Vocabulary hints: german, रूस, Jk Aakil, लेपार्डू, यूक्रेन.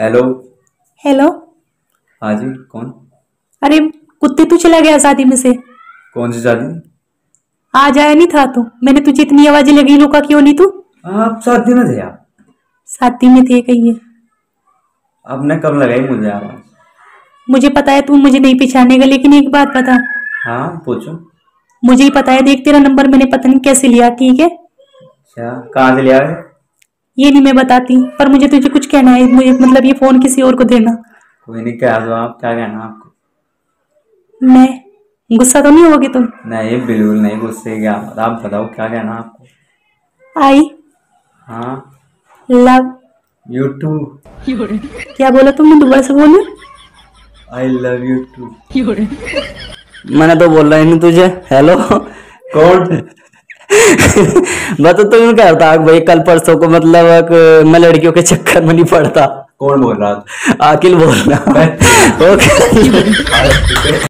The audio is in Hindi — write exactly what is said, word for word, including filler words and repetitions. Hello hello. हाँ जी कौन? अरे कुत्ते, तू चला गया शादी में से। कौन सी शादी? आ जाया नहीं था तू, मैंने तुझे इतनी आवाजें लगी, रोका क्यों नहीं तू? आप शादी में थे? आप शादी में थे कहिए। आपने कब लगाई मुझे आवाज? मुझे पता है तू मुझे नहीं पहचानेगा, लेकिन एक बात पता। हाँ पूछो। मुझे ही पता है, देख तेरा नंबर मैंने पता नहीं कैसे लिया, ठीक है? अच्छा कहाँ से लिया है? ये नहीं मैं बताती, पर मुझे तुझे कुछ कहना है, मुझे मतलब ये फोन किसी और को देना। कोई नहीं कह दो आप, क्या कहना आपको? मैं गुस्सा तो नहीं होगी तुम? नहीं बिल्कुल नहीं गुस्से की, आप बताओ क्या कहना आपको? आई हाँ लव यू टू। क्या बोला तुमने? दोबारा से बोलो। I love you too. मैंने तो बोला ही नहीं तुझे। हेलो कौन? बता तुम क्या होता भाई? कल परसों को मतलब मैं लड़कियों के चक्कर में नहीं पड़ता। कौन बोल रहा था? आकिल बोल रहा। ओके।